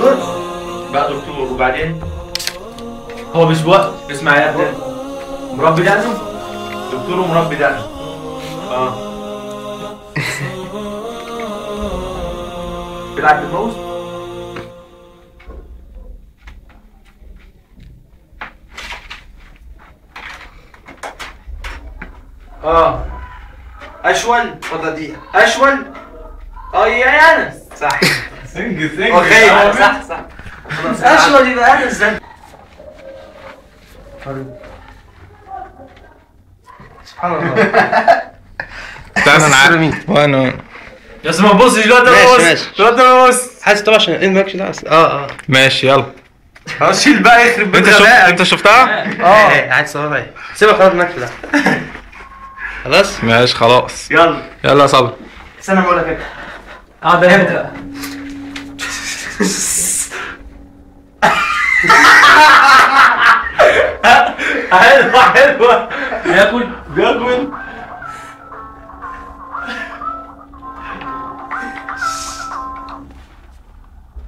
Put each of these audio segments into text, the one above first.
دكتور؟ بقى دكتور وبعدين؟ هو مش بوقت اسمع يا ابني مربي دقنه؟ دكتور ومربي دقنه اه بيلعب بالموز؟ اه اشول ولا دي؟ اشول؟ اه يا انس صح سنج اوكي صح خلاص اشول يبقى انس ده سبحان الله تعالى انا وانا يا اسطى ما تبصش دلوقتي انا ببص حاسس طبعا عشان الايد مالكش دعوه ماشي يلا خلاص شيل بقى يخرب بيت غبائك انت شفتها؟ اه عايز صوابع ايه؟ سيبها خلاص مالكش دعوه خلاص؟ ماشي خلاص يلا يا صبري استنى بقول لك انت اقعد امتى بقى؟ حلوة حلوة بياكل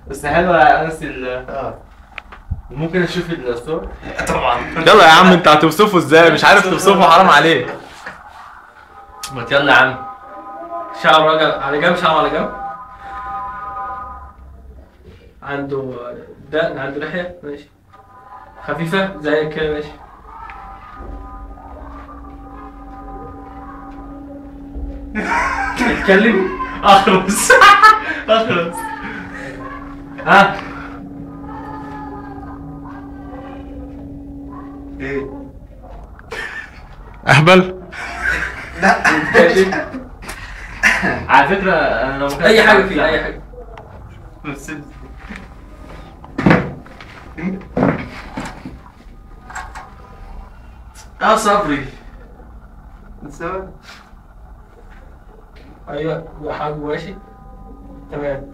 بس حلوة يا انس ممكن اشوف الصور؟ طبعا يلا يا عم انت هتوصفه ازاي؟ مش عارف توصفه حرام عليك ما يلا يا عم شعر راجل على جنب شعر على جنب عنده دقن عنده لحية ماشي خفيفة زي كده ماشي اتكلم اخلص اخلص ها ايه اهبل لا على فكرة انا لو اي حاجة فيها اي حاجة صبري نسوي ايوه يا حاج ماشي تمام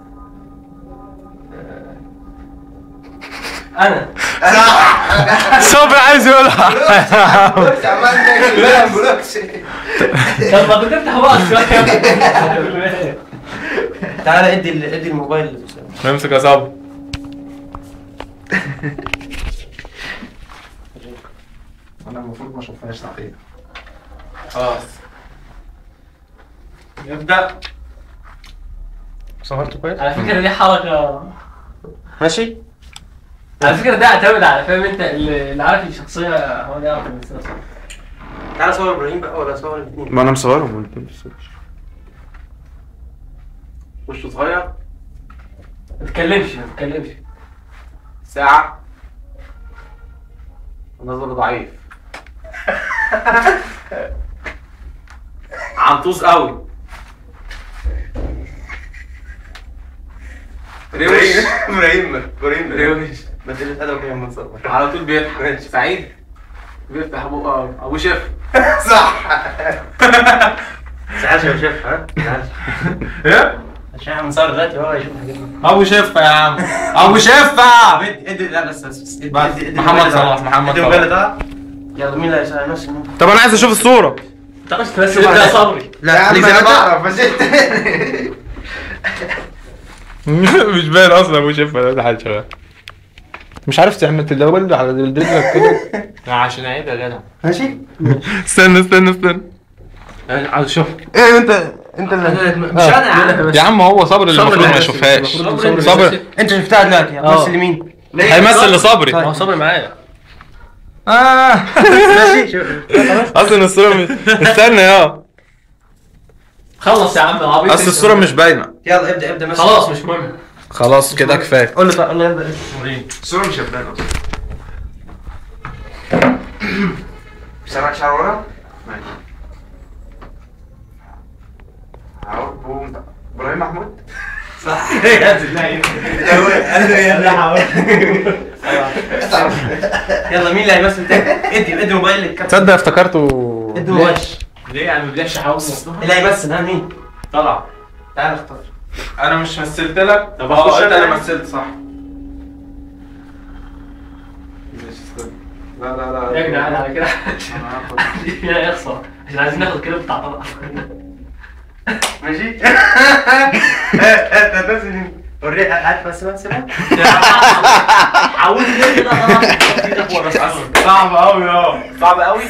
انا صبري عايز يقولها لا بلوكش طب ما كنت افتح بقى شويه تعالى ادي الموبايل اللي بيسمع امسك يا صبري انا المفروض ما اشوفهاش صحيح خلاص نبدا صورته كويس على فكره دي حركه ماشي على فكره ده اعتمد على فاهم انت اللي عارف الشخصيه هو ده اكتر من سنه تعالى صور ابراهيم بقى ولا صور الاثنين ما انا مصورهم والاثنين مصورش وشه صغير ما تتكلمش ساعه نظره ضعيف عنطوس قوي روش ابراهيم ما تقلش ادبك يا عم صبري على طول بيضحك سعيد بيفتح بقه ابو شيف صح سعاش يا شيف ها ايه عشان احنا بنصور دلوقتي هو يشوف حاجتنا ابو شفا يا عم ابو شفا ادي لا بس محمد صلاح محمد ده يلا مين اللي هيشيل طب انا عايز اشوف الصوره ما تعرفش ترسم انت يا صبري لا انا بعرف بس مش باين اصلا ابو شفا ده حد شغال مش عارف تعمل تدور على رجلك كده عشان اعيدها يا جدع ماشي استنى عايز اشوف ايه انت اللي مش انا يا عم هو صبري اللي المفروض ما يشوفهاش صبري انت شفتها دلوقتي هتمثل لمين؟ هيمثل لصبري ما هو صبري معايا ماشي شوف اصلا الصوره استنى يا خلص يا عم العبيط اصل الصوره مش باينه يلا ابدا مثلا خلاص مش مهم خلاص كده كفايه قول لي بقى قول لي ابدا الصوره مش باينه اصلا سامع شعر ورا؟ ماشي ابراهيم محمود صح يا زلمه يلا مين اللي هيمثل تاني؟ ادي موبايل للكابتن تصدق افتكرته ادي موبايل ليه يعني ما بديهاش احوص اللي هيمثل ها مين؟ طلع تعالى اختار انا مش مثلت لك طب اخش انا مثلت صح لا يا جدعان على كده يا يخسر احنا عايزين ناخد كده بتاع طلع ماشي؟ انت هتنزل الريحه قاعد بس ما نسيبها حاول ليه كده خلاص صعب قوي صعب قوي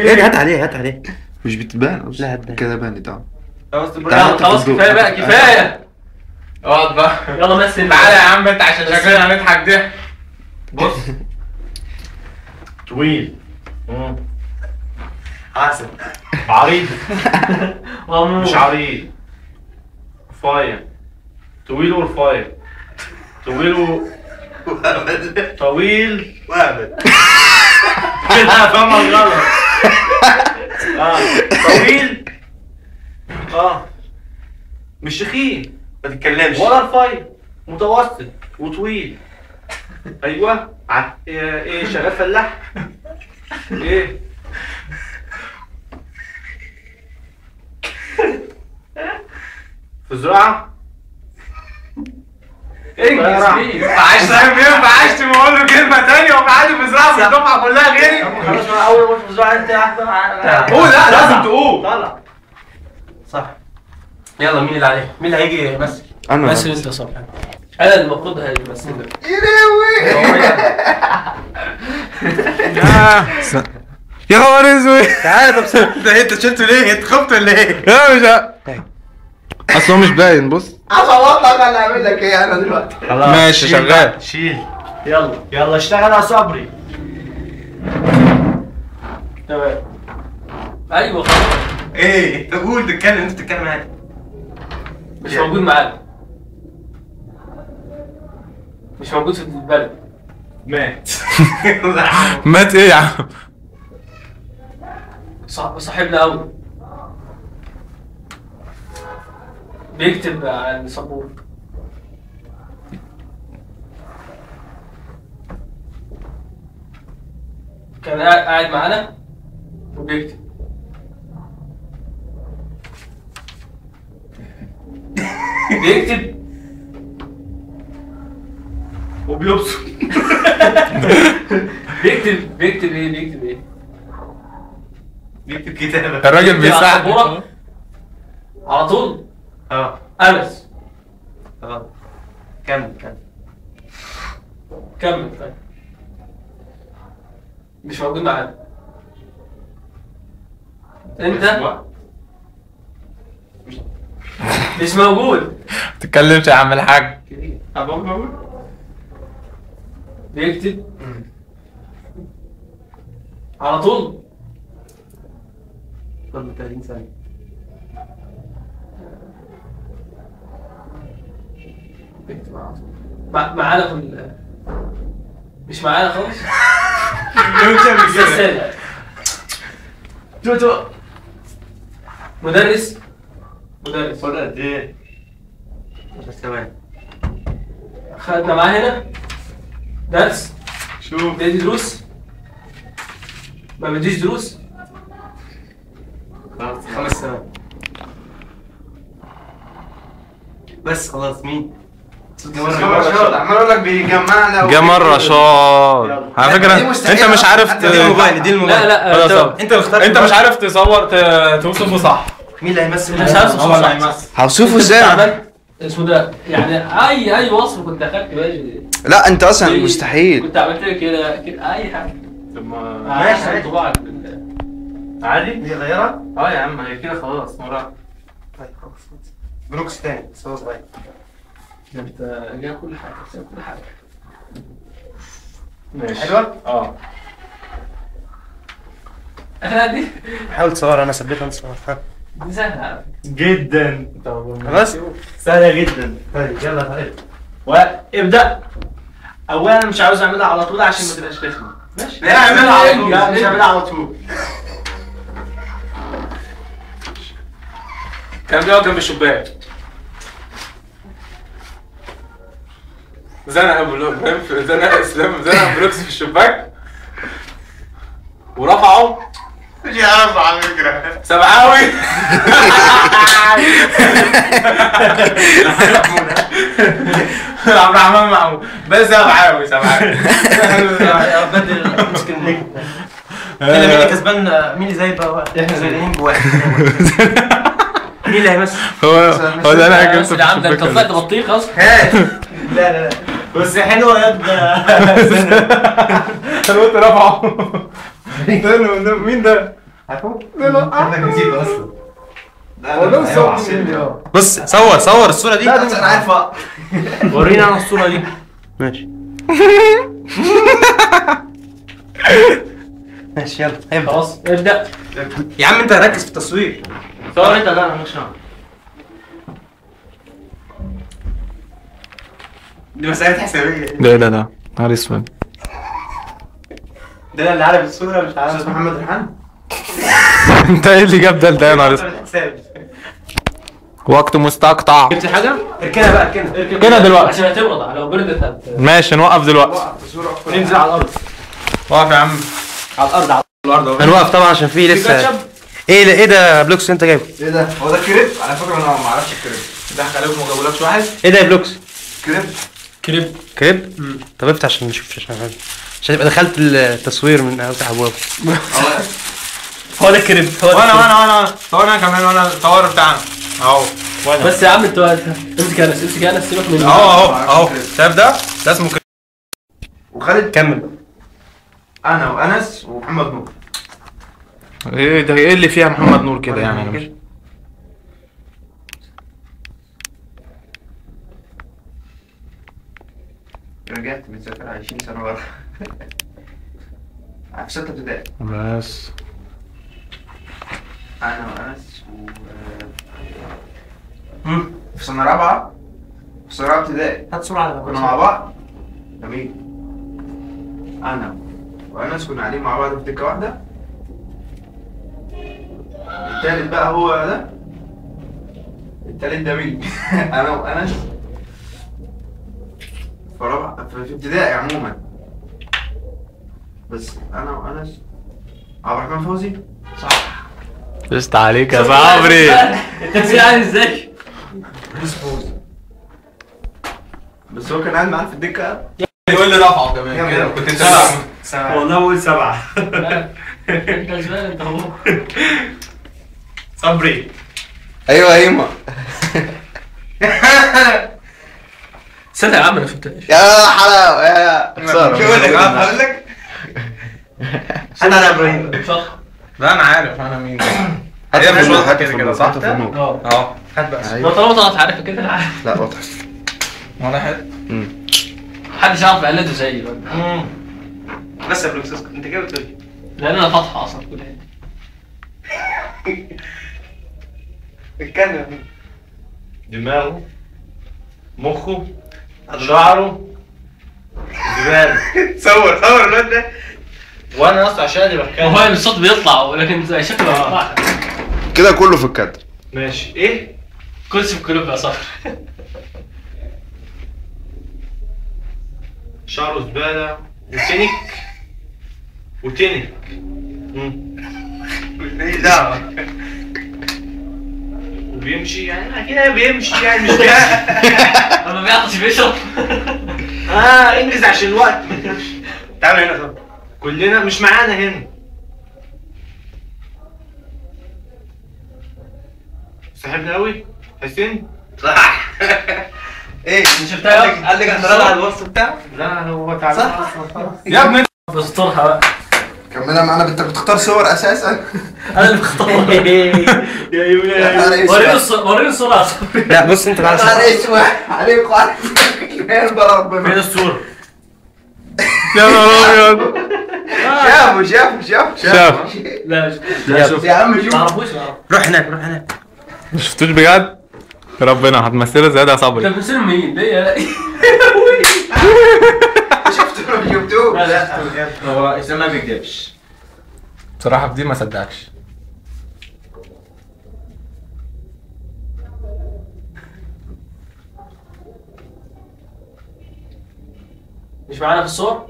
ايه هات عليه هات عليه مش بتبان لا هتبان كده بانت خلاص كفايه بقى كفايه اقعد بقى يلا مثل تعالى يا عم انت عشان شكلنا هنضحك ضحك بص طويل عسل عريض مش عريض رفيع طويل ورفيع طويل وابد طويل وابد لا فاهمك غلط طويل مش تخين ما تتكلمش ولا رفيع متوسط وطويل ايوه ايه شغال فلاح ايه في الزراعه انجز فيه ما عادش فاهم ايه ما عادش بقول له كلمه ثانيه وما عادش في الزراعه في الدفعه كلها غيري خلاص انا اول ما في الزراعه انت قول لا لازم تقول طلع صح يلا مين اللي عليه؟ مين اللي هيجي يمثل؟ انا مثل انت صح انا المفروض هيمثل لك يا لهوي يا خبر اسود تعالى طب انت شلته ليه؟ انت خبطه ولا ايه؟ لا مش اصل هو مش باين بص عشان اوضح انا اللي اعمل لك ايه انا دلوقتي خلاص ماشي شغال شيل يلا يلا اشتغل يا صبري تمام ايوه خلاص ايه طب قول تتكلم انت بتتكلم عادي مش موجود معانا مش موجود في البلد مات مات ايه يا عم؟ صاحبنا قوي بيكتب على السبورة كان قاعد معانا وبيكتب بيكتب وبيبصر بيكتب ايه بيكتب ايه بيكتب كتابة الراجل بيساعد على طول أنس كمل كمل كمل طيب مش موجود معانا أنت مش موجود ما تتكلمش يا عم الحاج أبوك موجود بيكتب على طول كل 30 ثانية بيكتب على طول معانا في مش معانا خالص توتو مدرس مدرس ايه ثواني خدنا معاه هنا درس شوف بيدي دروس ما بيديش دروس خلاص 5 سنوات بس خلاص مين جمال رشاد عمال اقول لك بيجمعنا جمال رشاد على فكره انت مش عارف دي الموبايل لا انت اللي اخترت انت مش عارف تصور توصفه صح مين اللي هيمثل مش عارف اوصفه هوصفه ازاي اسمه ده يعني اي وصف كنت دخلت باجي لا انت اصلا مستحيل كنت عملت لك كده اي حاجه طب ما ماشي طباعك عادي دي غيرها يا عم هي كده خلاص مره طيب خلاص بروكس تاني صور صغير انت جاي كل حاجه كل حاجه ماشي حلوه؟ انا دي حاول تصور انا ثبتها انت صورها دي سهله جدا خلاص سهله جدا طيب يلا طيب وابدا اولا مش عاوز اعملها على طول عشان ما تبقاش رخمه ماشي لا اعملها على طول لا مش هعملها على طول كان بيقعد جنب الشباك زنق ابو ابراهيم زنق اسلام زنق بروكس في الشباك ورفعه يا عم على فكره سبعاوي عبد الرحمن معه بس سبعاوي بدل مسك النجم مين اللي كسبان مين اللي زي بقى احنا زي بواحد مين اللي هيمثل؟ هو ده انا هجيب اللي عندك. انت طلعت بطيخ اصلا؟ لا لا لا بس حلوه يا ابني. انا قلت رافعه. مين ده؟ عارفه؟ لا ده نسيت اصلا. بص صور صور الصورة دي. لا انا عارفها. وريني انا الصورة دي. ماشي. ماشي يلا ابدا. خلاص ابدا يا عم انت ركز في التصوير. صور انت. لا انا مش هعمل دي مسألة حسابية. لا لا لا نهار اسود. ده اللي عارف الصورة مش عارف. استاذ محمد ريحان انت ايه اللي جاب ده يا نهار اسود؟ وقت مستقطع. جبت حاجة؟ اركنها بقى اركنها. كده دلوقتي عشان هتبرد لو بردت ماشي نوقف دلوقتي. ننزل على الأرض. واقف يا عم على الأرض على الأرض. هنوقف طبعا عشان في لسه. ايه ده ايه ده بلوكس انت جايبه؟ ايه ده؟ هو ده كريب؟ على فكرة انا ما اعرفش الكريب. ضحك عليكم ما جابولكش واحد؟ ايه ده يا بلوكس؟ كريب كريب كريب؟ طب افتح عشان نشوف عشان تبقى دخلت التصوير من اوسع ابوابه. هو ده كريب. وانا صورنا كمان وانا صور بتاعنا اهو. بس يا عم انت امسك انس امسك انس سيبك من اهو شايف ده؟ ده اسمه كريب. وخالد كمل. انا وانس ومحمد نور. ايه ده ايه اللي فيها محمد نور كده يعني انا مش رجعت بتذاكر 20 سنة ورا. في 6 ابتدائي. بس أنا وأنس و في سنة رابعة في سنة رابعة ابتدائي. هات صورة على كنا مع بعض. جميل. أنا وأنس كنا قاعدين مع بعض في دكة واحدة. التالت بقى هو ده. التالت ده مين؟ أنا وأنس في رابعة في ابتدائي عموما. بس انا وانس عبد الرحمن فوزي صح. قشطة عليك يا صبري. انت بتسأل عن ازاي؟ بس فوزي بس هو كان قاعد معانا في الدكة. يقول لي رفعه كمان كنت انت سبعة والله. قول سبعة انت زمان انت هو صبري. ايوه ايما استنى يا عم انا فهمتهاش. يا حلاوه يا خساره. مش هقول لك هقول لك انا ابراهيم صح؟ لا انا عارف انا مين. هي مش واضحه كده كده صح؟ اه هات بقى. هو طالما طلعت عارفها كده انا عارف. لا واضحه. واضحه؟ محدش يعرف يقلده زيي. بس يا بلوكس انت كده بتقول لان انا فاتحه اصلا كل حته. اتكلم دماغه مخه شعره جبال. صور صور الواد ده وانا اصلا عشان اللي بتكلم هو الصوت بيطلع ولكن شكله بيطلع كده كله في الكادر. ماشي ايه؟ كرسي في الكلوب يا صفر. شعره زباله وتنك وتنك. ماليش دعوه بيمشي يعني اكيد بيمشي يعني مش بياكل. ما بياكلش بيشرب. انجز عشان الوقت ما تنامش. تعالوا هنا طب كلنا مش معانا هنا. صاحبنا قوي حسين صح. ايه انت شفتها؟ قال لك هترد على الوصف بتاعه. لا هو تعبان اصلا خلاص يا ابني بسترها بقى. كملها معانا انت بتختار صور اساسا. انا اللي بختار. يا يومي وريني الصوره. لا بص انت تعالى اسمع عليك وعلى ربنا. فين الصوره؟ يا نهار ابيض. شافوا شافوا شافوا شافوا. لا شوف يا عم شوف. ما تعرفوش. روح هناك روح هناك. ما شفتوش بجد؟ ربنا هتمثلها زياده يا صبري. انت بتمثل مين؟ ليه يا شفتوه؟ لا لا هو اسلام ما بيكدبش بصراحه في دي ما صدقكش. مش معانا في الصور؟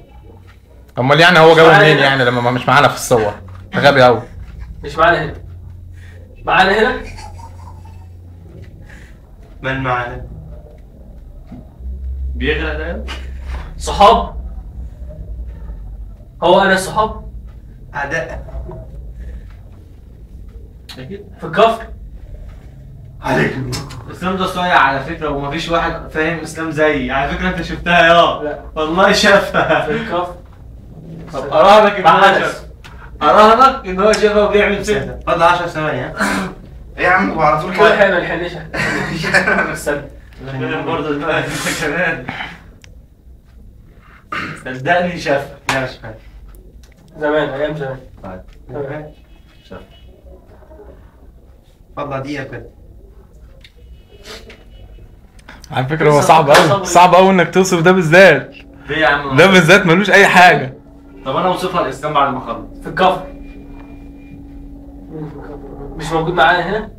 امال يعني هو جابه منين يعني لما مش معانا في الصور؟ غبي قوي. مش معانا هنا. معانا هنا؟ من معانا؟ بيغرق ده صحاب؟ هو انا صحاب؟ اعداء. في الكفر؟ عليك الاسلام ده صايع على فكره، ومفيش واحد فاهم اسلام زيي على فكره. انت شفتها يا والله شافها في الكفر. طب اراهنك ان هو شافها وبيعمل كده. فاضل 10 ثواني. ايه يا عم وعلى طول كده؟ احنا ما نحلش احنا استنى برضه كمان. صدقني شافها. لا مش فاهم زمان، ايام زمان. تمام شافها. اتفضل دقيقة كده. على فكرة هو صعب قوي، صعب قوي انك توصف ده بالذات. ليه يا عم؟ ده بالذات ملوش أي حاجة. طب أنا أوصفها الإسلام بعد ما أخلص. في الكفر. مش موجود معانا هنا؟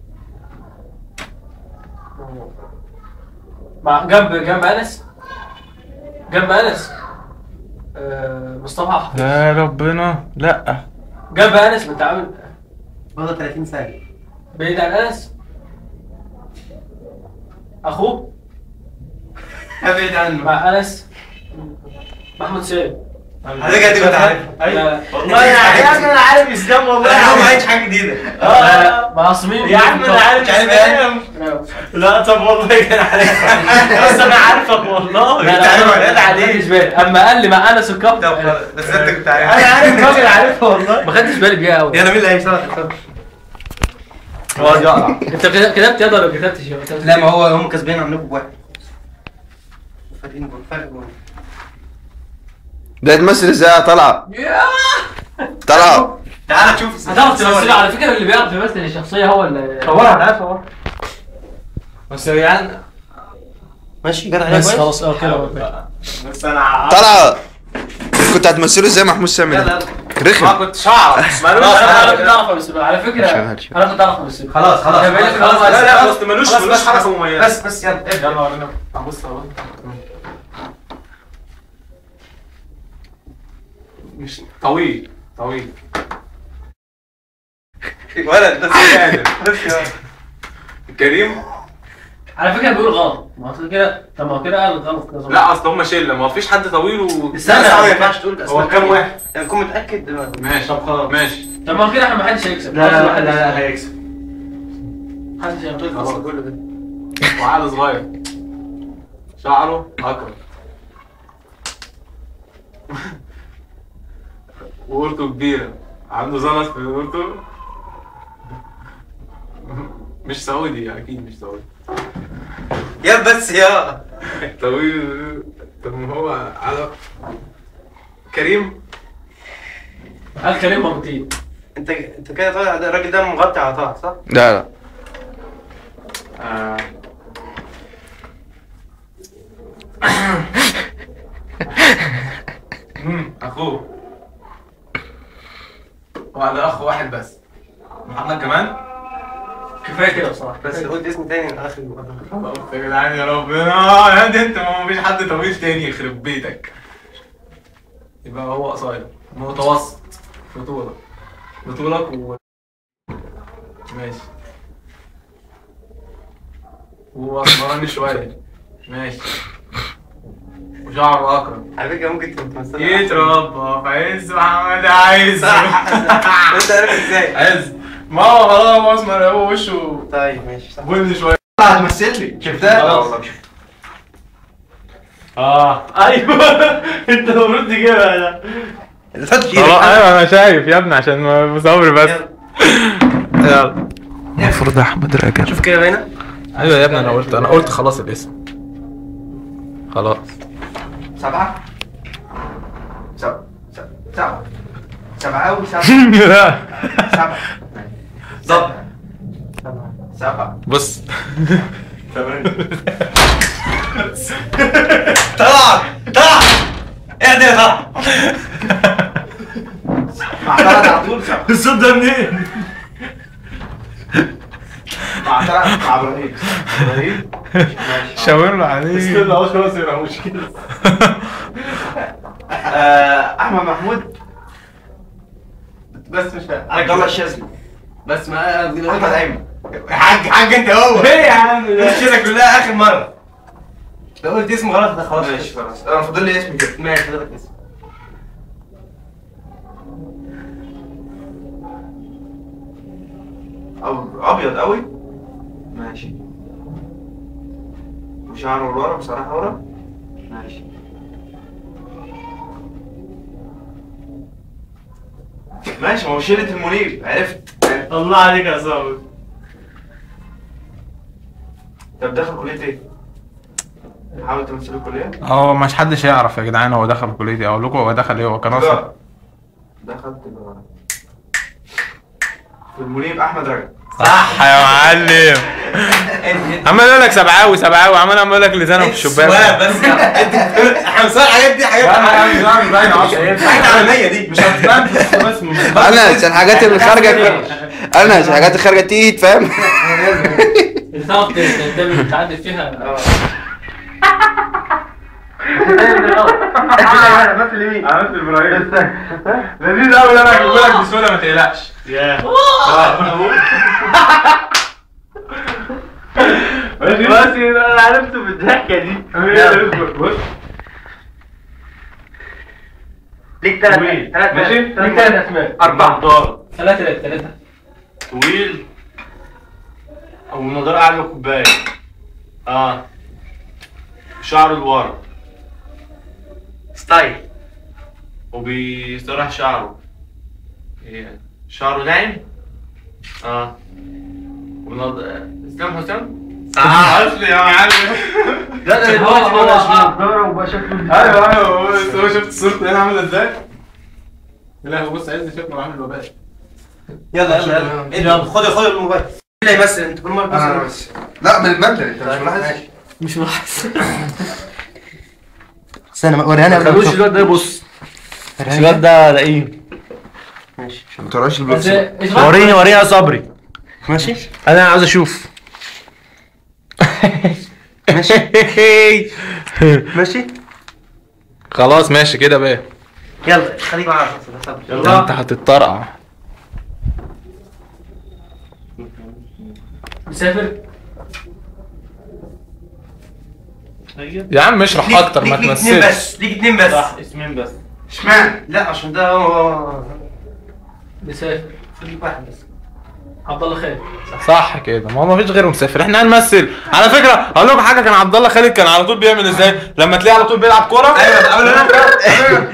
مع جنب أنس؟ جنب أنس؟ مصطفى حفيظ. يا ربنا، لأ. جنب أنس ما أنت عامل برضه 30 سنة. بعيد عن أنس؟ اخوه ابعد عنه مع انس محمود سامي. حضرتك هتبقى عارفها. ايوه والله انا عارف، انا عارف اسلام والله. انا ما عايش حاجه جديده. معصمين يا عم. انا عارف اسلام. لا طب والله انا عارفها، بس انا عارفك والله. انت عارف اما قال لي مع انس الكابتن. بس انت كنت عارفها. انا عارف الراجل، عارفها والله، ما خدتش بالي بيها قوي. انا مين اللي هيمسكها؟ هو يقرا. انت كتبت ياض ولا كتبتش؟ لا ما هو هم كسبانين عاملينكم بواحد. فاكرين بالفرق جول. ده تمثل ازاي يا طلعه؟ طلعه تعالى تشوف. هتعرف تمثله على فكره. اللي بيعرف يمثل الشخصيه هو اللي خبرها. انا عارف اهو. بس يا جدعان ماشي جدع عليك بس خلاص. كده بس انا طلعه كنت هتمثله ازاي محمود سامي؟ لا رخم. ما كنتش اعرف. مالوش علاقه بالسباق على فكره. انا كنت اعرف بالسباق. خلاص لا ملوش حركه مميزه. بس يلا ورينا. ابص اهو. مش طويل الولد ده سعاده. بس كريم على فكره بيقول غلط. ما اصل كده. طب ما هو كده قال غلط. لا اصل هم شله، ما فيش حد طويل. استنى ما ينفعش تقول هو كام واحد. انت تكون متاكد دلوقتي. ماشي طب خلاص ماشي. طب ما هو كده احنا ما حدش هيكسب. لا هيكسب. محدش هيغلط. خلاص كله كده. وعقله صغير شعره اكبر وورته كبيره، عنده زلط في ورته. مش سعودي اكيد، مش سعودي. يا بس يا طويل. طب ما هو على كريم. قال كريم مغطي. انت كده طالع الراجل ده مغطي على طه صح؟ لا اخوه. هو ده اخو واحد بس. محمد كمان؟ كفايه كده بصراحه. بس قلت اسم تاني من اخر المقابله. يا جدعان يا ربنا هادي. انت ما فيش حد طويل تاني يخرب بيتك. يبقى هو قصير متوسط بطولك ماشي. واسمراني شويه ماشي. وشعره اكرم على فكره. ممكن تتمثل يتربى في عز محمد عز. انت عارف ازاي؟ عز ما هو خلاص هو اسمر هو وشه. طيب ماشي صح. بني شويه هتمثل لي. شفتها؟ ايوه انت المفروض تجيبها. لا ايوه انا شايف يا ابني عشان صبري بس. يلا المفروض احمد رجب. شوف كده باينه. ايوه يا ابني انا قلت خلاص الاسم. خلاص 7 طب سبعة. بص طلع ايه ده يا طلع؟ مع طلعت على طول. الصوت ده منين؟ مع طلعت مع ابراهيم. شاور له عليه. استنى اهو خلاص يبقى مشكلة. احمد محمود بس مش فاهم. عبد الله الشاذلي بس ما احمد ايمن. حاج انت هو ايه يا عم الشيله كلها. اخر مره لو قلت اسم غلط ده خلاص. ماشي خلاص انا فاضل لي اسم كده. ماشي حضرتك اسم. ابيض قوي ماشي. شعره لورا بصراحة ورا. ماشي. ماشي، ما هو شيلة المنيب. عرفت. الله عليك يا صابر. طب دخل كلية ايه؟ حاول تمثله كلية؟ هو مش حدش يعرف يا جدعان هو دخل كلية ايه، اقول لكم هو دخل ايه، هو كان اصلا دخل تجارة. المنيب أحمد رجب. صح يا معلم. عمال اقول لك سبعاوي سبعاوي، عمال اقول لك لزانه في الشباك. بس احنا بنسال الحاجات دي، حاجات عالميه دي مش هتفهم. بس الحاجات اللي خارجه، انا الحاجات اللي خارجه تيجي تفهم. انت تعرف تعدل فيها. انا بمثل مين؟ انا بمثل ابراهيم. لذيذ قوي ده، انا هجيبه لك بسهوله ما تقلقش. ياه. بس انا عرفته بالضحكه دي. بص ليك ثلاث ماشي؟ ليك ثلاث اسماء. أربعة. ثلاثة. طويل ونضاره أعلى كوباية. شعره لورا. ستايل. وبيسرح شعره. ايه شعره ناعم؟ اسلام حسام؟ اصل يا معلم ده هو وبقى شكله. ايوه شفت صورته هنا عامله ازاي؟ لا هو بص عايزني شكله عامل وباء. يلا خد الموبايل. ايه اللي يمثل انت كل مره بتمثل؟ لا من المبدأ انت مش ملاحظ. استنى وريني انا. بص الواد ده، بص الواد ده الاقيه. ماشي ما تراش البلاصه. وريني يا صبري. ماشي انا عاوز اشوف. ماشي ماشي خلاص ماشي كده بقى. يلا خليك معايا يا صبري. يلا انت هتتطرقع. مسافر يا عم، اشرح اكتر ما تمثلش. ليك اتنين بس. صح اسمين بس. اشمعنى؟ لا عشان ده هو مسافر. خليك واحد بس. عبد الله خالد. صح كده، ما هو ما فيش غيره مسافر، احنا هنمثل. على فكره اقول لكم حاجه، كان عبد الله خالد كان على طول بيعمل ازاي؟ لما تلاقيه على طول بيلعب كوره. ايوه قبل انا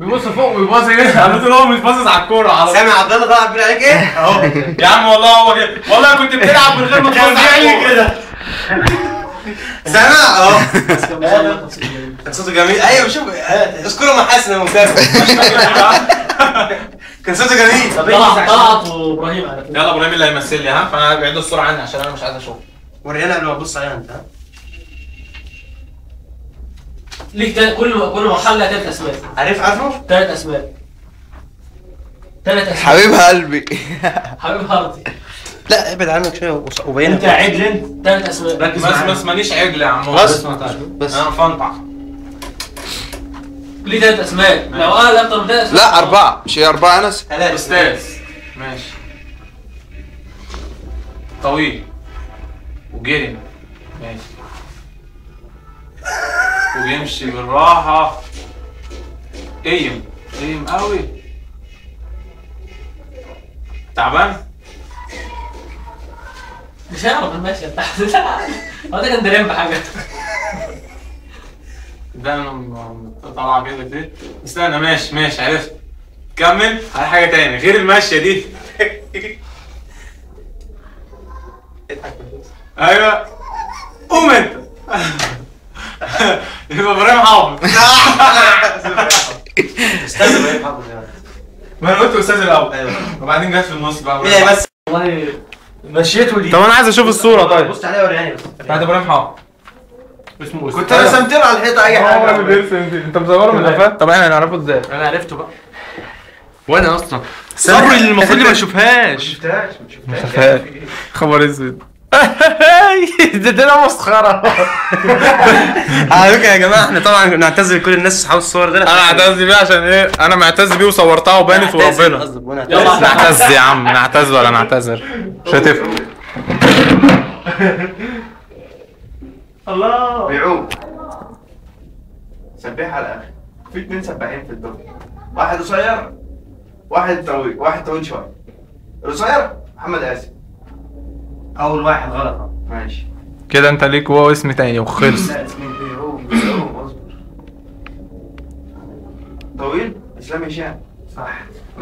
بيبص فوق ويباصي يمين، على طول هو مش باصص على الكوره. على سامع عبد الله طلع بيقول عليك ايه؟ اهو يا عم والله هو كده، والله كنت بتلعب من غير ما تبص عليا كده. سامع اهو. صوته جميل. ايوه شوف اذكروا محاسن يا مسافر. كان صوته جميل. طلعت وابراهيم. يلا ابراهيم اللي هيمثل لي. ها فانا بعيد الصوره عني عشان انا مش عايز اشوفها. ورينا قبل ما تبص عليها انت. ها ليك كل محل لها 3 اسماء. عارفه؟ 3 اسماء. 3 اسماء. حبيب قلبي. حبيب هارتي. لا ابعد عنك شويه وبينك. انت عجل انت. 3 اسماء. ركز معايا. بس مانيش عجل يا عم. بس انا فنطع. ليه 3 اسماء؟ لو قال اكتر من 3 اسماء. لا 4. مش هي 4 انس؟ استاذ. ماشي. طويل وجري. ماشي. وبيمشي بالراحة. قيم قوي. تعبان؟ مش هيعرف المشي بتاعته. هو ده كان دريم بحاجة. ده انا طالعه كده كتير. استنى ماشي عرفت. كمل على حاجه تاني غير الماشيه دي. ايوه قوم انت. يبقى ابراهيم حافظ. استاذ ابراهيم حافظ يعني. ما انا قلت استاذ الاول. ايوه وبعدين جت في النص بقى. ايه بس والله مشيته دي. طب انا عايز اشوف الصوره. طيب بص عليها وريني بس بتاعت ابراهيم حافظ. كنت رسمتله على الحيطه اي حاجه. هو بيرسم. انت مصوره من قفات. طب احنا هنعرفه ازاي؟ انا عرفته بقى. وانا اصلا صبري اللي المفروض ما اشوفهاش. ما شفتهاش. خبر اسود. ده مسخره. على فكره يا جماعه احنا طبعا نعتذر لكل الناس اصحاب الصور ده. انا اعتذر بيه عشان ايه؟ انا معتز بيه وصورتها وبانت وربنا. يلا نعتذر يا عم. نعتذر ولا نعتذر؟ مش هتفرق. الله بيعوم. سباح على الاخر. في 2 سباحين في الدنيا، واحد قصير واحد طويل شويه. القصير محمد قاسم. اول واحد غلط. ماشي. كده انت ليك هو اسم تاني وخلص. لا اسمين ايه؟ هو اصبر. طويل؟ اسلام هشام. صح.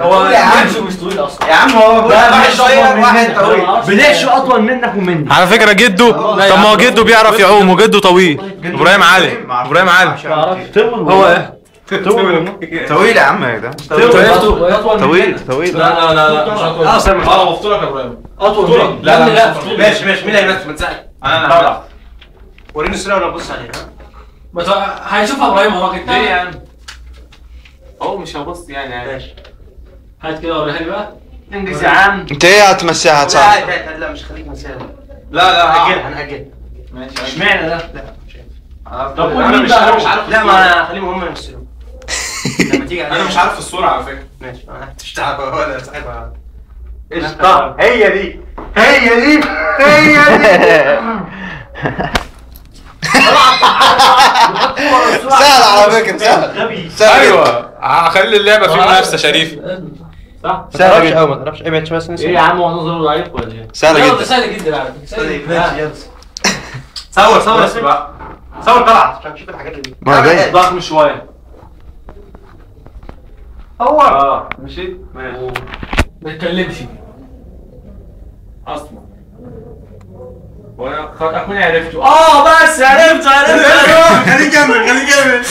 هو يا عم مش طويل اصلا يا عم، هو واحد صغير واحد طويل بنقشه اطول منك ومنك على فكره. جده طب ما هو جده بيعرف يعوم وجده طويل. ابراهيم علي، ابراهيم علي هو ايه؟ طويل يا عم يا جدعان، طويل طويل. لا لا لا مش اطول، انا بفطرك يا ابراهيم اطول. لا لا ماشي ماشي، مين اللي هينافس؟ ما تسالش انا. وريني السرعه ولا ابص عليها؟ هيشوفها ابراهيم هو كده ليه يعني؟ هو مش هبص يعني. ماشي هات كده وريها لي بقى. انجز يا عم. انت ايه هتمسيها صح؟ لا مش خليك مسيها. لا لا هنأجلها هنأجلها. ماشي اشمعنى ده؟ لا مش عارف. طب انا مش عارف. لا ما خليهم هم يمسكوا لما تيجي. انا مش عارف الصورة على فكرة. ماشي ما انتش تعب ولا صاحبها. قشطة هي دي هي دي هي دي. سهل على فكرة، سهل سهل. ايوه هخلي اللعبة فيه منافسة شريفة. صح؟ سهل جدا. ما تعرفش ايه ماتش مثلا؟ ايه يا عم هو نظره ضعيف ولا ايه؟ سهل جدا سهل جدا على فكرة. ماشي يلا صور صور بقى، صور طلعت عشان تشوف الحاجات دي. ما جاي ضخم شوية هو. ماشي ماشي ما تتكلمش اصلا. وانا خلاص اكون عرفته. بس عرفته عرفته. خليه يكمل خليه يكمل.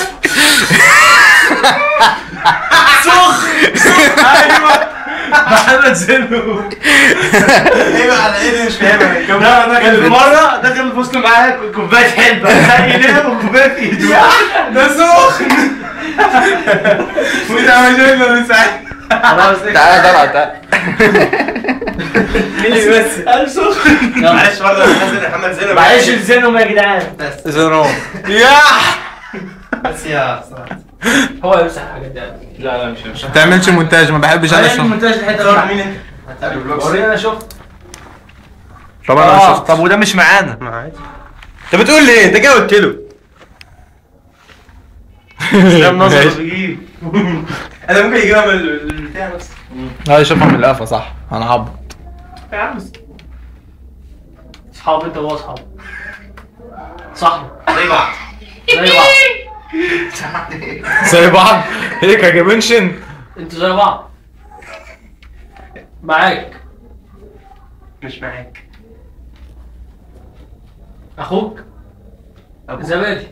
سخ سخ. ايوه محمد زينو. ايه بقى على ايه مش فاهمها؟ لا انا كنت مره داخل الفصل معاه كوبايه حلبه زي ليه وكوبايه في ايده. ده سخن. وده ما جبنا من ساعتها. خلاص تعالى طلع تعالى. مين اللي بيمثل؟ قال سخن. معلش برضه نازل محمد زينو. معلش زينو يا جدعان. بس زينو. ياح. بس يا صراحة هو يمسح الحاجات دي. لا لا مش ما تعملش مونتاج، ما بحبش انا اشوف المونتاج. الحته اللي ورا مين انت؟ هتقابل بلوكس. وريني انا شفت. طب انا شفت. طب وده مش معانا. عادي. انت بتقول لي ايه؟ انت كده قلت له. اسلام نظره بيجيب. انا ممكن يجيبها من البتاع بس. لا يشوفها من القفا صح. انا هعبط. يا عم اصحاب انت وهو اصحاب. صاحبه. زي بعض. زي بعض. زي بعض هيك يا جمنشن. انتوا زي بعض. معاك مش معاك اخوك زبادي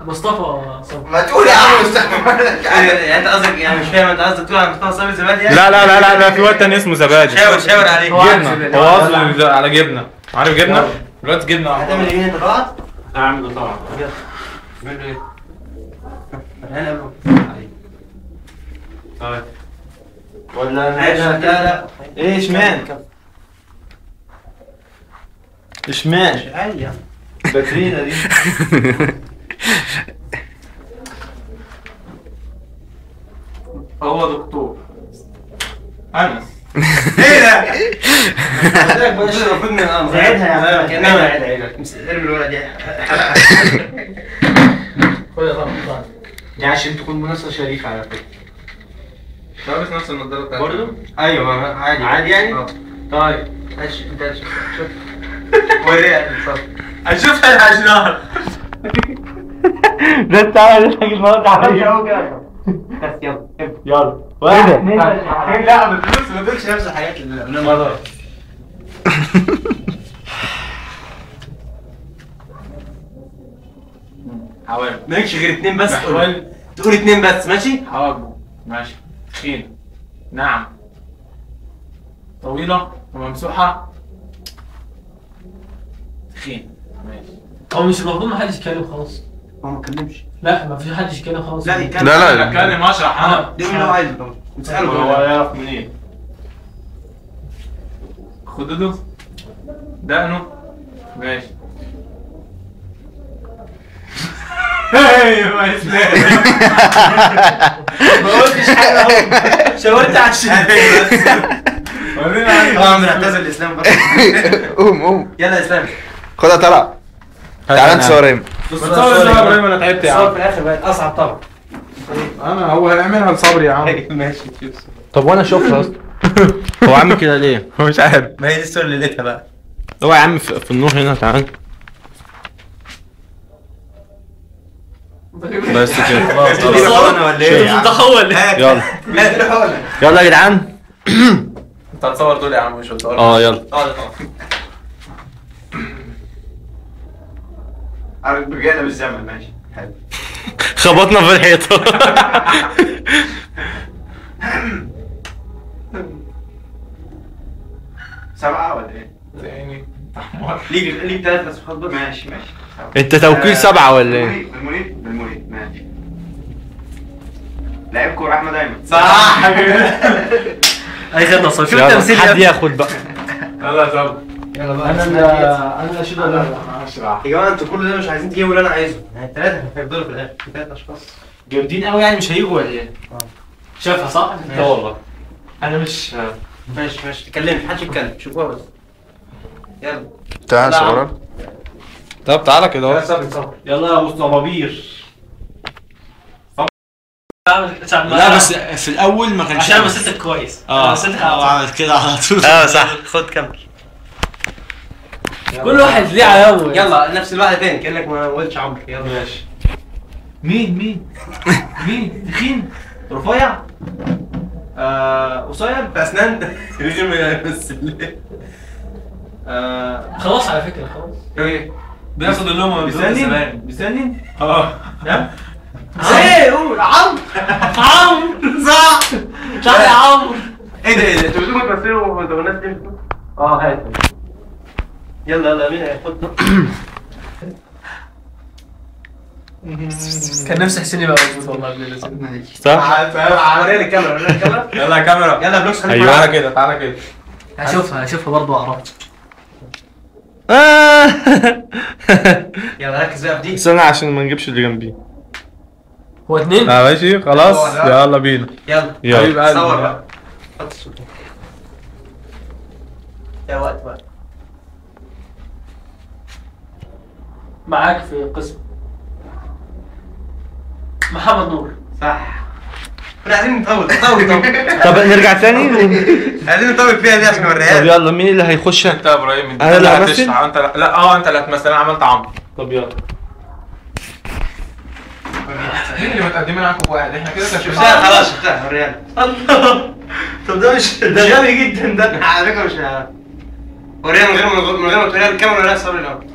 مصطفى صبري. ما تقول يا عم مصطفى. انت قصدك يعني مش فاهم. انت قصدك تقول على مصطفى صبري زبادي يعني؟ لا لا لا لا ده في واد تاني اسمه زبادي. شاور عليه. جبنه هو قصده على جبنه. عارف جبنه؟ دلوقتي جبنه هتعمل ايه انت طبعا؟ هعمل طبعا. بيقول ايه؟ انا ابو طيب ولا انا لا ايه اشمعنى؟ اشمعنى؟ عالية باترينا دي. هو دكتور انس. ايه ده؟ انا قلت لك المفروض من الامر. زعلها يا عم كانها عيلك. ارمي الورقه دي خد يا طارق. دي عشان تكون منافسه شريفه على فكره. لابس نفس النضاره بتاعتك برضه؟ ايوه عادي عادي يعني؟ طيب ماشي انت شوف وريها الصف. اشوفها يا حاج نهر. ده انت عامل الحاج المره دي عليا. بس يلا يلا واحد اثنين. لا ما تقولش ما تقولش نفس الحاجات اللي قلناها المره دي. حوالي مالكش غير اثنين بس. تقول اثنين بس ماشي؟ حواجبه ماشي. تخينه نعم. طويله وممسوحه. تخينه ماشي. هو مش المفروض ما حدش يتكلم خالص. هو ما اتكلمش. لا ما فيش حد يتكلم خالص. لا يتكلم. لا لا اتكلم اشرح انا. ليه اللي هو عايزه طبعا؟ نساله هو يعرف منين؟ خدوده دقنه ماشي. ايوه يا اسلام ما قلتش حاجه اهو. شاورت على الشهاده بس. ورينا عندي. انا اعتزل الاسلام برضه. قوم قوم يلا يا اسلام خدها طلع. تعالى انت صور هنا. صور يا ابراهيم انا تعبت يا عم. صور في الاخر بقت اصعب طبعا. انا هو هيعملها لصبري يا عم. ماشي طب وانا شفتها اصلا. هو عامل كده ليه؟ هو مش عارف. ما هي دي الصور اللي لقيتها بقى. اوعى يا عم في النور هنا. تعال بس كده خلاص. انا ولا ايه؟ انت حول يلا يلا يا جدعان. انت هتصور دول يا عم مش هتصور. يلا رجعنا بالزمن. ماشي حلو. خبطنا في الحيطه. سبعه ولا ايه؟ يعني ليك ثلاث بس. خلاص ماشي ماشي. انت توكيل سبعه ولا ايه؟ بالمريد ماشي. لعيب كوره احمد ايمن صح. اي خدنا صوت. شوف التمثيل حد ياخد بقى. يلا طب يلا بقى. انا اشيل ولا لا؟ 10 يا جماعه انتوا كل ده مش عايزين تجيبوا اللي انا عايزه. يعني ثلاثه هيفضلوا في الاخر. ثلاث اشخاص جامدين قوي يعني مش هيجوا ولا ايه؟ شافها صح؟ لا والله انا مش ماشي ماشي. تكلمني محدش يتكلم. شوفوها بس يلا. تعال صغير. طب تعالى كده اهو. يلا يا مصطبابير. لا بس في الاول ما كانش عشان مسكتك كويس. عملت كده على طول. صح. خد كمل. كل واحد ليه علاوه. يلا نفس الواحده تاني كانك ما قلتش عمرو. يلا ماشي. مين تخين رفيع قصير باسنان رجل بس. خلاص على فكره خلاص. ايه بياخد اللي هم بيسنن. نعم. ايه قول عمرو صح يا عمرو. ايه ده انتوا بتقولوا تمثلوا تغنيات ايه؟ هات يلا مين هياخدنا؟ كان نفسي حسين يبقى موجود والله ابن اللذين. صح؟ وريني الكاميرا يلا يا كاميرا. يلا بلوكس خليك معانا. تعالى كده هشوفها برضه واعرفها. يلا ركز بقى في دي. استنى عشان ما نجيبش اللي جنبي. هو اتنين؟ ماشي خلاص يلا بينا. يلا صور بقى. حط الصوت يا وقت بقى. معاك في قسم محمد نور صح. كنا عايزين نطول. طب نرجع تاني عايزين نطول فيها دي عشان نوريها. طب يلا مين اللي هيخش؟ انت يا ابراهيم. انا اللي هتشرح انت. لا انت اللي هتمثل. انا عملت عمرو. طب يلا مين اللي متقدمين عنكم واحد؟ احنا كده شفتها خلاص. شفتها وريها. الله طب ده مش ده غبي جدا ده على فكره. مش وريها من غير ما توريها بالكاميرا. لا صبري الاول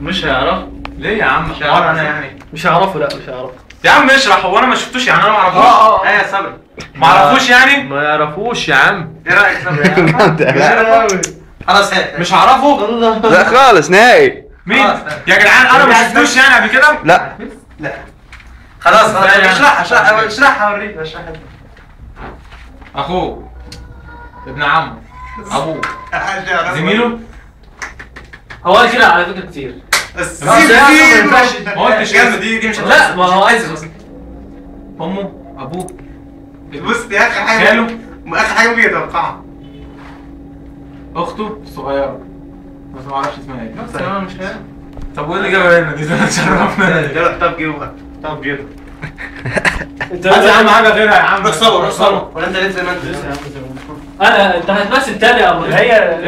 مش هيعرف. ليه يا عم؟ مش هعرفه انا يعني. مش هعرفه. لا مش هعرفه يا عم. اشرح. هو انا ما شفتوش يعني؟ انا ما اعرفوش. يا صبري ما اعرفوش يعني. ما يعرفوش يا عم. ايه رايك صبري يا عم؟ خلاص هات. مش هعرفه. لا خالص نهائي. مين يا جدعان؟ انا ما شفتوش يعني قبل كده. لا خلاص اشرحها اوريك. اشرحها. اخوه ابن عمه ابوه زميله. هو قال كده على فكره كتير. بس ما ينفعش. ما قلتش جامد. دي مش لا ما هو عايز اصلا. امه ابوه. بص دي اخر حاجه. خاله. اخر حاجه ممكن يتوقعها. اخته الصغيره بس ما اعرفش اسمها ايه. نفس انا مش عارف. طب وايه اللي جابها هنا دي؟ انا اتشرفنا. طب جيبها. انت يا عم حاجه غيرها يا عم. صور ولا انت لسه ما انت. انا انت هتمثل تاني يا ابو. هي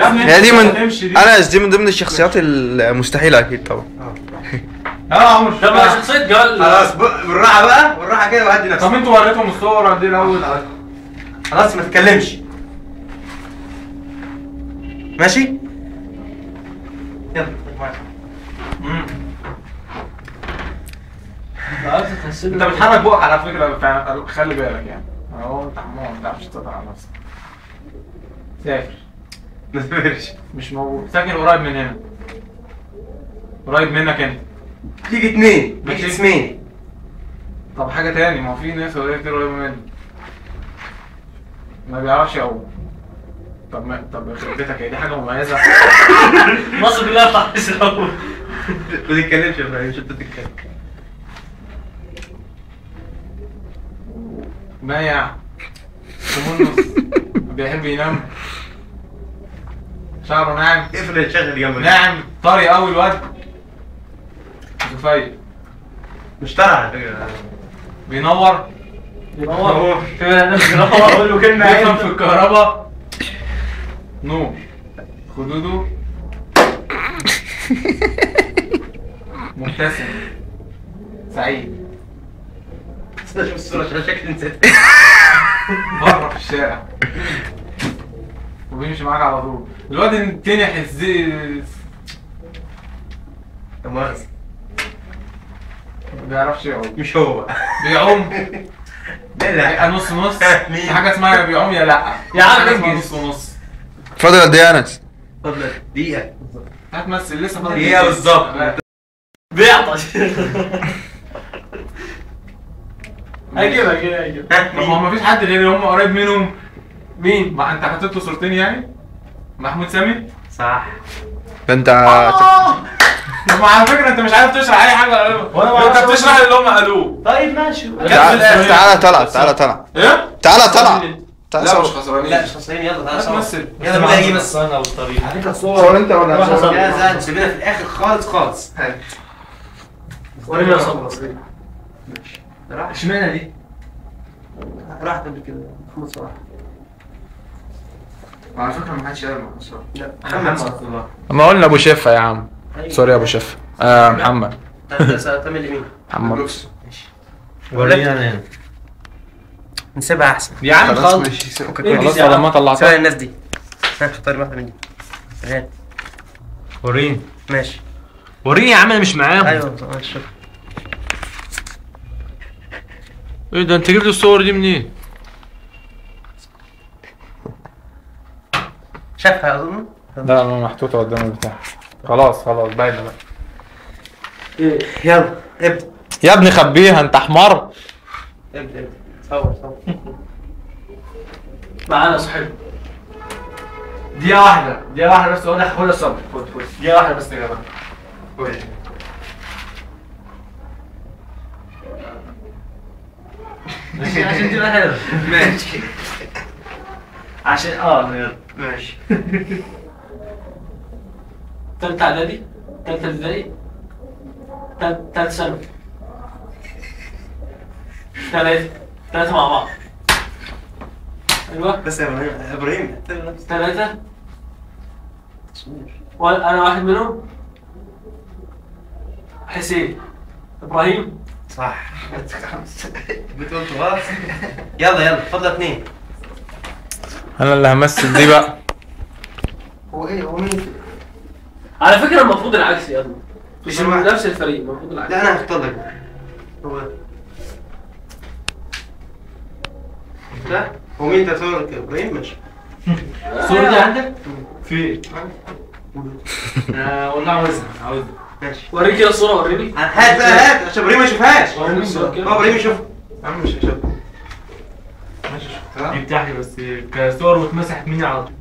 دي من انا دي من ضمن الشخصيات المستحيله اكيد طبعا. عمرو. طب شخصيه جال. خلاص بالراحه بقى. بالراحه كده وهدي نفسك. طب انتوا وريتهم الصور دي الاول. خلاص ما تتكلمش ماشي. يلا انت بتحرك بقك على فكره. خلي بالك يعني. انت حمار ما تعرفش تطلع على نفسك. سافر. ما سافرش. مش موجود. ساكن قريب من هنا. قريب منك انت. ليك اتنين. ليك اسمين. طب حاجه تاني. ما هو في ناس ولا كتير قريبه مني. ما بيعرفش يقوم. طب خربتك هي دي حاجه مميزه. مصر كلها بتحبس الاول. ما تتكلمش يا ابراهيم. مش انت تتكلم. مايع تمنص. بيحب ينام. شعره ناعم. افرد شغل جنبك. ناعم طري قوي الواد. رفيع مش طري على فكره. بينور. بينور. اقول له كلمه. بيفهم في الكهرباء. نور. خدوده مبتسم سعيد. استنى اشوف الصورة عشان شكلي نسيتها. بره في الشارع وبيمشي معاك على طول. الواد التاني حزي مؤاخذة ما بيعرفش يعوم. مش هو بيعوم. لا نص نص. في حاجة اسمها بيعوم يا لا يا عم. نص ونص. فاضل قد ايه يا انس؟ فاضل دقيقة بالظبط. هتمثل لسه فاضل دقيقة بالظبط. بيعطش. هجيبها هجيبها. طب هو مفيش حد غير اللي هم قريب منهم مين؟ ما انت حطيت له صورتين يعني؟ محمود سامي؟ صح. ده انت طب على فكره انت مش عارف تشرح اي حاجه ولا انت بتشرح اللي هم قالوه. طيب ماشي تعالى طلع تعالى طلع ايه؟ تعالى طلع. لا مش خسرانين. لا مش خسرانين. يلا تعالى نمثل. يلا بقى اجيب الصنه والطريقه. هديك الصوره ولا انت ولا انا؟ يا سيبنا في الاخر خالص خالص. وريني يا صبري. ماشي اشمعنى دي؟ راحت قبل كده محمود صلاح. وعلى فكره ما حدش قال محمود صلاح. لا محمد صلاح. ما قلنا ابو شفا يا عم. سوري يا ابو شفا. محمد. تعمل لي مين؟ محمد. ماشي. وريني انا هنا. نسيبها احسن. يا عم خلاص ماشي. خلاص انا ما طلعتها. الناس دي. انا اختار واحده من دي. هات. وريني. ماشي. وريني يا عم انا مش معاهم. ايوه شوف. ايه ده انت جبت الصور دي منين؟ شافها اظن؟ لا ما محطوطه قدامي بتاع. خلاص خلاص باينه بقى. يلا ابدا يا ابني. خبيها انت حمار. ابدا ابدا صور صور. معانا صاحبنا. دقيقة واحدة دقيقة واحدة بس وانا هاخدها. صبري خد خد دقيقة واحدة بس يا جماعة. خد ماشي عشان تبقى حلوة. ماشي عشان يلا ماشي. تالتة اعدادي تالتة ابتدائي تالتة ثانوي تلاتة مع بعض. ايوه بس يا ابراهيم تلاتة وانا واحد منهم. حسين ابراهيم صح. بتقول خلاص يلا يلا اتفضل اثنين. انا اللي همثل دي بقى. هو ايه هو مين؟ على فكره المفروض العكس. يلا مش نفس الفريق المفروض العكس. لا انا هختار لك. هو لا هو مين ده؟ صورك يا ابراهيم. ماشي الصوره دي عندك؟ في انا والله عاوزها عاوزها. ماشي وريني كده الصورة. وريني هات بقى هات عشان ابراهيم ما يشوفهاش. وريني الصورة كده. ابراهيم يشوفها يا عم. مش هيشوفها. ماشي شفتها دي بتاعتي بس كصور واتمسحت مني على طول.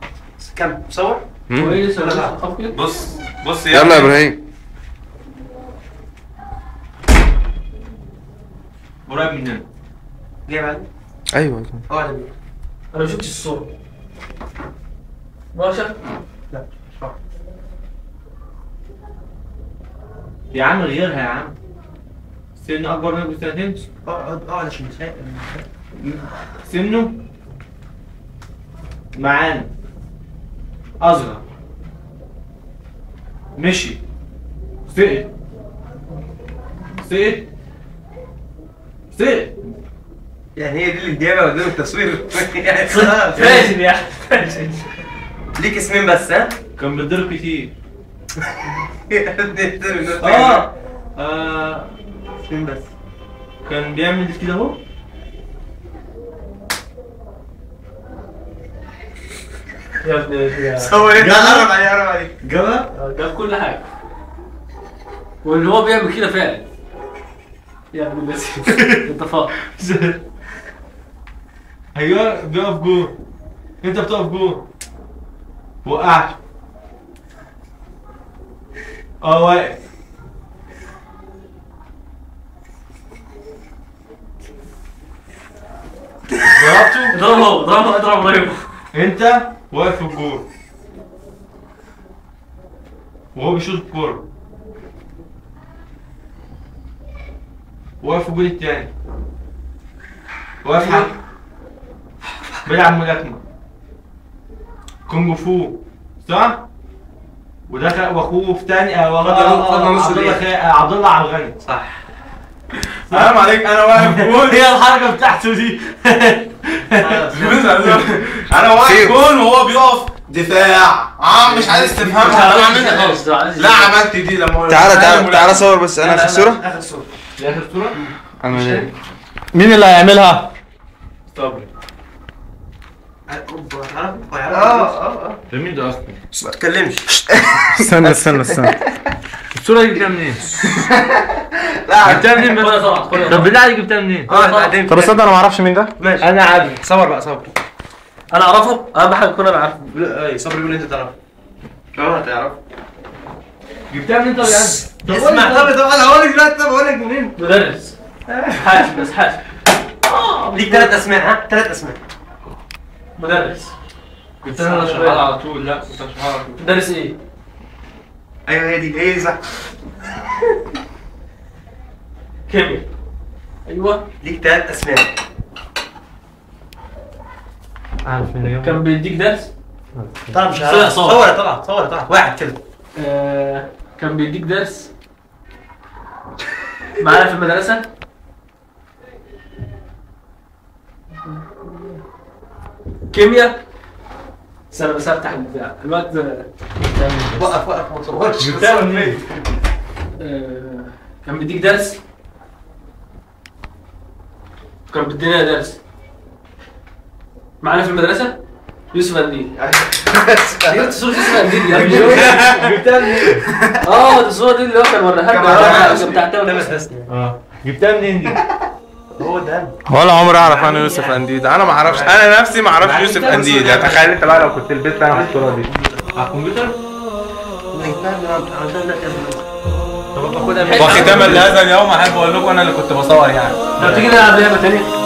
كم صور؟ وريني الصورة كده. بص بص يلا يا ابراهيم. قريب مننا. جايب علي؟ ايوه اه ده انا ما شفتش الصورة. باشا لا مش فاهم يا عم. غيرها يا عم. سن اكبر منك بسنتين. اقعد اقعد عشان مش سنه معانا اصغر. مشي سقط سقط سقط. يعني هي دي اللي جايبها قدام التصوير. يعني فاشل يعني فاشل. ليك اسمين بس. ها كان بيتضرب كتير. فين بس كان بيعمل كده اهو. يا ابني يا سوي ايه؟ قرب عليه قرب عليه. جابها؟ جاب كل حاجه. واللي هو بيعمل كده فعلا يا ابني بس. انت فاضي. ايوه بيقف جون. انت بتقف جون. وقعت واقف. ضربته؟ ضربه ضربه اضرب ضربه. انت واقف في الجول وهو بيشوط الكورة. واقف في الجول التاني. واقف بيلعب ملاكمة كونج فو صح؟ ودخل واخوه في تاني عبد الله على الغني. صح. سلام عليك. انا واقف جون. هي الحركه بتاعته دي. انا واقف جون وهو بيقف دفاع. مش عايز تفهمها. انا عملتها خالص. لا عملت دي لما تعالى صور بس انا اخر صوره. اخر صوره. دي اخر صوره؟ مين اللي هيعملها؟ صبري. ده مين ده اصلا؟ بس ما تتكلمش. استنى استنى استنى. الصورة دي جبتها منين؟ لا جبتها منين بس؟ طب بتاعتي جبتها منين؟ طب استنى انا ما اعرفش مين ده؟ ماشي انا عادي. صور بقى صور. انا اعرفه؟ اهم حاجة تكون انا عارفه. اي صبري يقول انت تعرفه. اه هتعرفه. جبتها منين طب يا عم؟ اسمع طب انا هقول لك دلوقتي. طب هقول لك منين؟ مدرس. حاسب بس حاسب. ليك ثلاث اسماء. ها؟ ثلاث اسماء. مدرس. كنت انا شغال على طول. لا كنت شغال على طول. مدرس ايه؟ ايوه هي دي. ايه صح؟ كيمياء. ايوه ليك ثلاث اسماء. عارف مين كان بيديك درس؟ طبعا مش عارف. صور طلع صور طلع واحد كده. كان بيديك درس معانا في المدرسة؟ كيمياء. استنى بس افتح البتاع الوقت. وقف وقف ما تصورش. كان بيديك درس؟ كان بيدينا درس معانا في المدرسة؟ يوسف النيدي. جبت صورة يوسف النيدي يا ابني. جبتها منين؟ الصورة دي اللي هو كان وريها لك بتاعتها ولا جبتها منين دي؟ هو ده. ولا عمري اعرف انا يوسف النديدي. انا ما اعرفش انا نفسي ما اعرفش يوسف النديدي. تخيل انت بقى لو كنت لبست انا الصوره دي على الكمبيوتر. وختاما لهذا اليوم احب اقول لكم انا اللي كنت بصور يعني. طب تيجي نلعب لعبه ثانيه؟